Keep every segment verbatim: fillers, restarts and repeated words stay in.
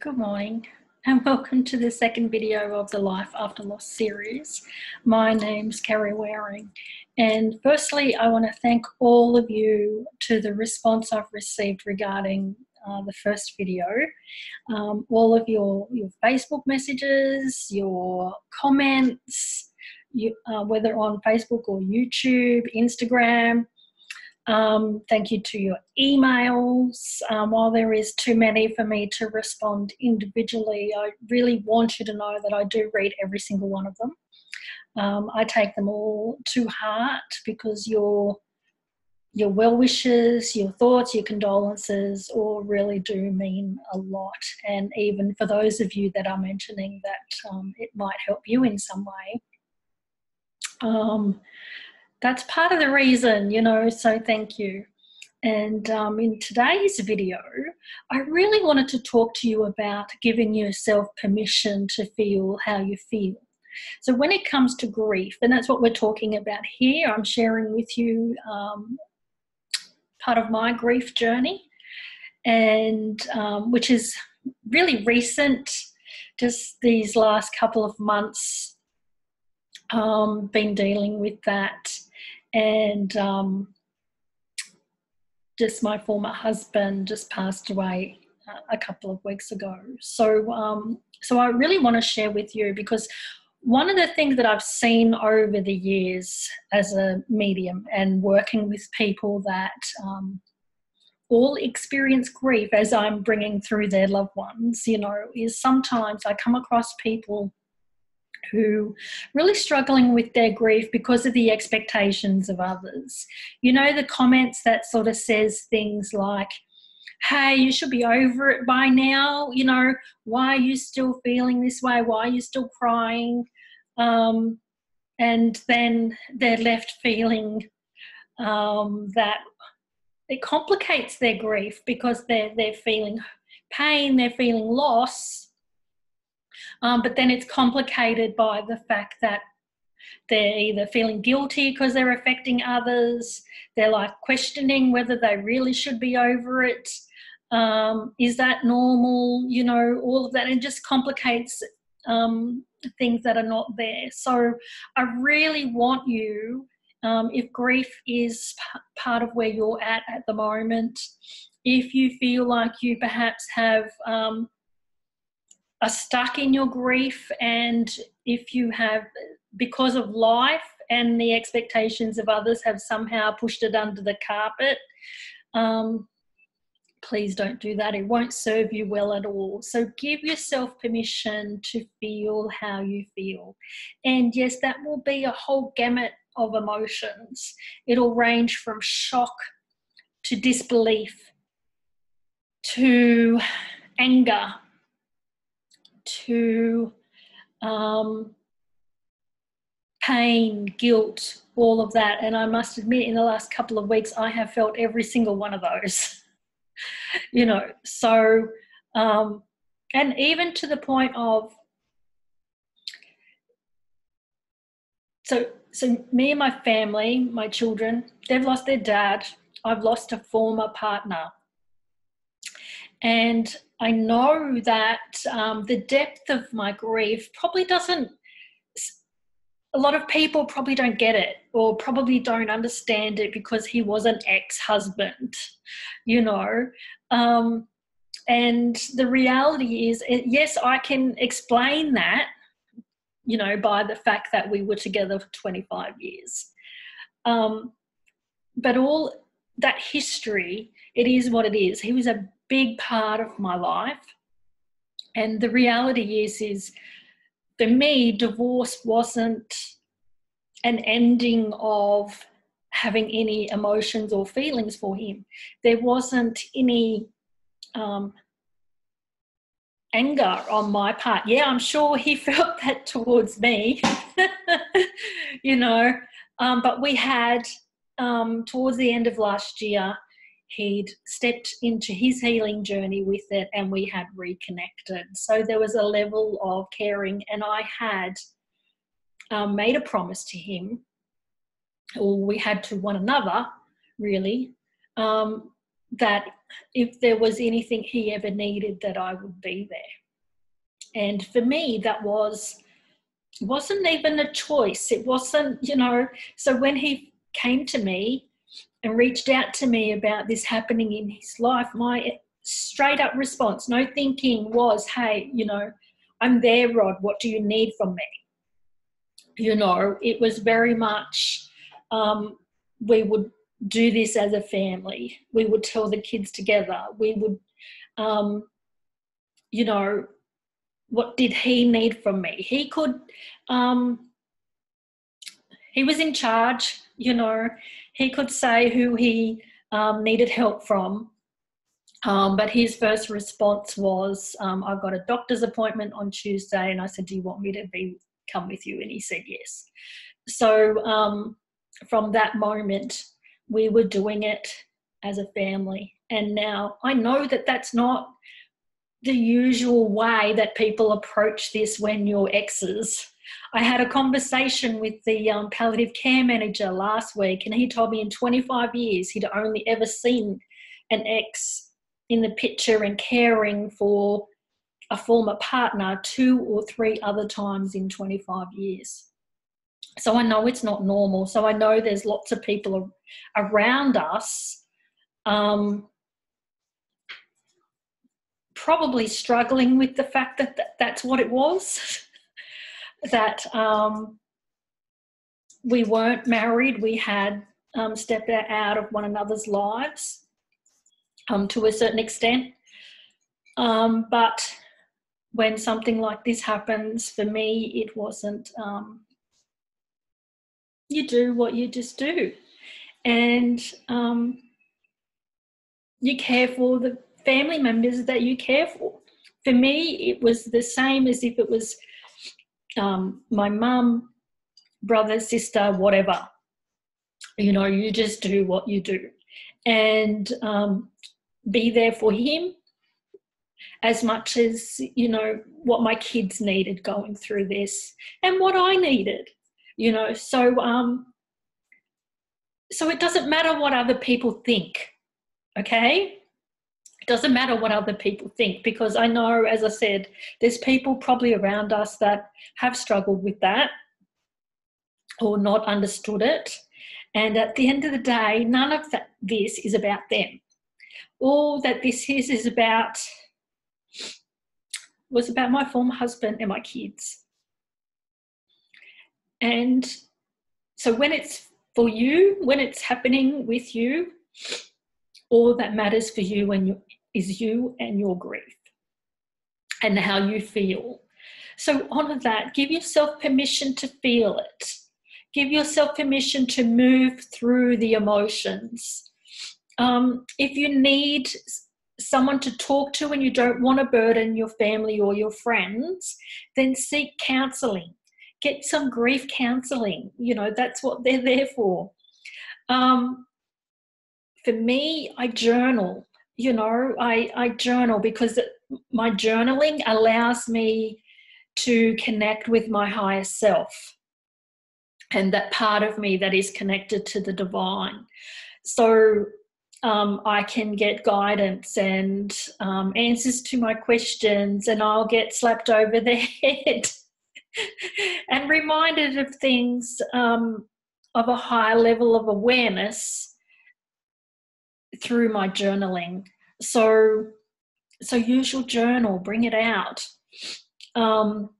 Good morning and welcome to the second video of the Life After Loss series. My name's Kerrie Waring, and firstly I want to thank all of you to the response I've received regarding uh, the first video. Um, all of your, your Facebook messages, your comments, you, uh, whether on Facebook or YouTube, Instagram. Um, thank you to your emails. Um, while there is too many for me to respond individually, I really want you to know that I do read every single one of them. Um, I take them all to heart because your, your well wishes, your thoughts, your condolences all really do mean a lot. And even for those of you that are mentioning that um, it might help you in some way. Um, That's part of the reason, you know, so thank you. And um, in today's video, I really wanted to talk to you about giving yourself permission to feel how you feel. So when it comes to grief, and that's what we're talking about here, I'm sharing with you um, part of my grief journey, and um, which is really recent, just these last couple of months, um, been dealing with that. And um, just my former husband just passed away a couple of weeks ago. So, um, so I really want to share with you, because one of the things that I've seen over the years as a medium and working with people that um, all experience grief as I'm bringing through their loved ones, you know, is sometimes I come across people who really struggling with their grief because of the expectations of others. You know, the comments that sort of says things like, hey, you should be over it by now. You know, why are you still feeling this way? Why are you still crying? Um, and then they're left feeling um, that it complicates their grief because they're, they're feeling pain, they're feeling loss. Um, but then it's complicated by the fact that they're either feeling guilty because they're affecting others, they're like questioning whether they really should be over it, um, is that normal, you know, all of that. It just complicates um, things that are not there. So I really want you, um, if grief is p- part of where you're at at the moment, if you feel like you perhaps have... Um, are stuck in your grief, and if you have, because of life and the expectations of others, have somehow pushed it under the carpet, um, please don't do that. It won't serve you well at all. So give yourself permission to feel how you feel. And yes, that will be a whole gamut of emotions. It'll range from shock to disbelief to anger, to um, pain, guilt, all of that. And I must admit, in the last couple of weeks, I have felt every single one of those, you know. So, um, and even to the point of, so, so me and my family, my children, they've lost their dad. I've lost a former partner. And I know that um, the depth of my grief probably doesn't, a lot of people probably don't get it or probably don't understand it, because he was an ex-husband, you know. Um, and the reality is, yes, I can explain that, you know, by the fact that we were together for twenty-five years. Um, but all that history, it is what it is. He was a big part of my life, and the reality is is for me, divorce wasn't an ending of having any emotions or feelings for him. There wasn't any um, anger on my part. Yeah, I'm sure he felt that towards me, you know, um, but we had um, towards the end of last year, he'd stepped into his healing journey with it, and we had reconnected. So there was a level of caring, and I had um, made a promise to him, or we had to one another, really, um, that if there was anything he ever needed, that I would be there. And for me, that was, wasn't even a choice. It wasn't, you know, so when he came to me and reached out to me about this happening in his life, my straight up response, no thinking, was, hey, you know, I'm there, Rod, what do you need from me? You know, it was very much, um, we would do this as a family. We would tell the kids together. We would, um, you know, what did he need from me? He could, um, he was in charge, you know. He could say who he um, needed help from. Um, but his first response was, um, I've got a doctor's appointment on Tuesday. And I said, do you want me to be, come with you? And he said, yes. So um, from that moment, we were doing it as a family. And now I know that that's not the usual way that people approach this when you're exes. I had a conversation with the um, palliative care manager last week, and he told me in twenty-five years he'd only ever seen an ex in the picture and caring for a former partner two or three other times in twenty-five years. So I know it's not normal. So I know there's lots of people around us um, probably struggling with the fact that th that's what it was, that um, we weren't married. We had um, stepped out of one another's lives um, to a certain extent. Um, but when something like this happens, for me, it wasn't... Um, you do what you just do, and um, you care for the family members that you care for. For me, it was the same as if it was um, my mum, brother, sister, whatever. You know, you just do what you do, and um, be there for him as much as, you know, what my kids needed going through this and what I needed. You know, so um, so it doesn't matter what other people think, okay? It doesn't matter what other people think, because I know, as I said, there's people probably around us that have struggled with that or not understood it. And at the end of the day, none of that, this is about them. All that this is is about, was about my former husband and my kids. And so when it's for you, when it's happening with you, all that matters for you and you is you and your grief and how you feel. So honor that. Give yourself permission to feel it. Give yourself permission to move through the emotions. Um, if you need someone to talk to and you don't want to burden your family or your friends, then seek counselling. Get some grief counselling. You know, that's what they're there for. Um, for me, I journal. You know, I, I journal because it, my journaling allows me to connect with my higher self and that part of me that is connected to the divine. So um, I can get guidance and um, answers to my questions, and I'll get slapped over the head and reminded of things um, of a higher level of awareness through my journaling. So, so use your journal, bring it out. Um,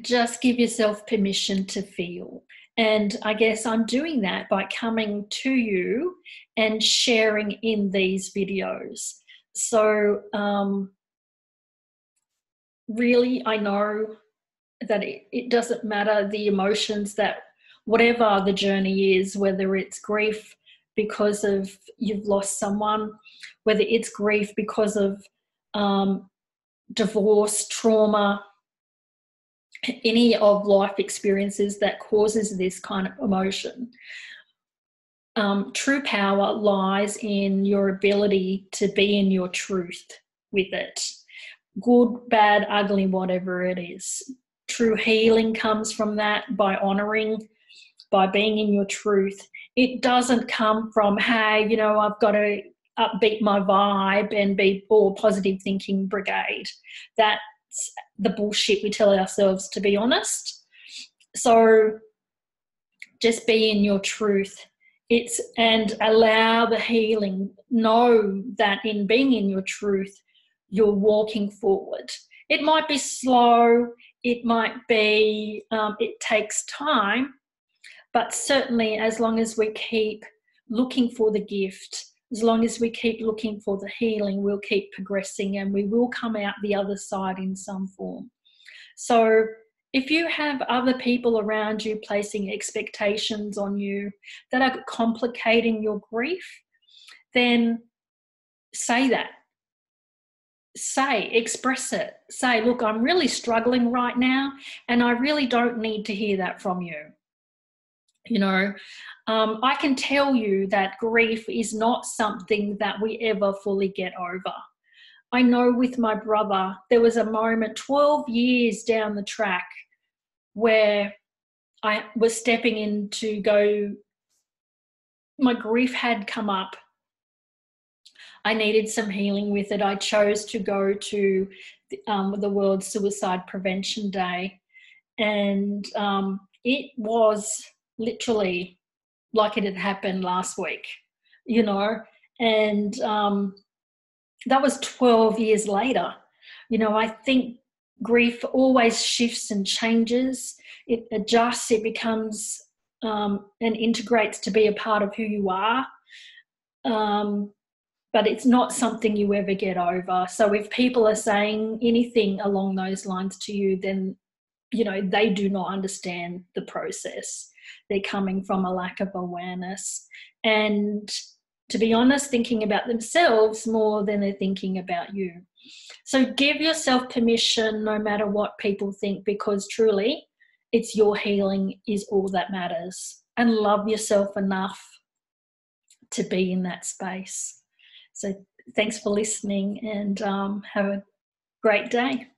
just give yourself permission to feel. And I guess I'm doing that by coming to you and sharing in these videos. So um, really, I know that it, it doesn't matter the emotions, that whatever the journey is, whether it's grief because of you've lost someone, whether it's grief because of um, divorce, trauma, any of life experiences that causes this kind of emotion. Um, true power lies in your ability to be in your truth with it. Good, bad, ugly, whatever it is. True healing comes from that, by honouring, by being in your truth. It doesn't come from, hey, you know, I've got to upbeat my vibe and be all positive thinking brigade. That's the bullshit we tell ourselves, to be honest. So just be in your truth. It's and allow the healing. Know that in being in your truth, you're walking forward. It might be slow. It might be, um, it takes time, but certainly as long as we keep looking for the gift, as long as we keep looking for the healing, we'll keep progressing and we will come out the other side in some form. So if you have other people around you placing expectations on you that are complicating your grief, then say that. Say, express it. Say, look, I'm really struggling right now and I really don't need to hear that from you. You know, um, I can tell you that grief is not something that we ever fully get over. I know with my brother, there was a moment twelve years down the track where I was stepping in to go, my grief had come up. I needed some healing with it. I chose to go to um, the World Suicide Prevention Day, and um, it was literally like it had happened last week, you know, and um, that was twelve years later. You know, I think grief always shifts and changes. It adjusts, it becomes um, and integrates to be a part of who you are. Um, But it's not something you ever get over. So if people are saying anything along those lines to you, then, you know, they do not understand the process. They're coming from a lack of awareness. And to be honest, thinking about themselves more than they're thinking about you. So give yourself permission no matter what people think, because truly it's your healing is all that matters. And love yourself enough to be in that space. So thanks for listening and um, have a great day.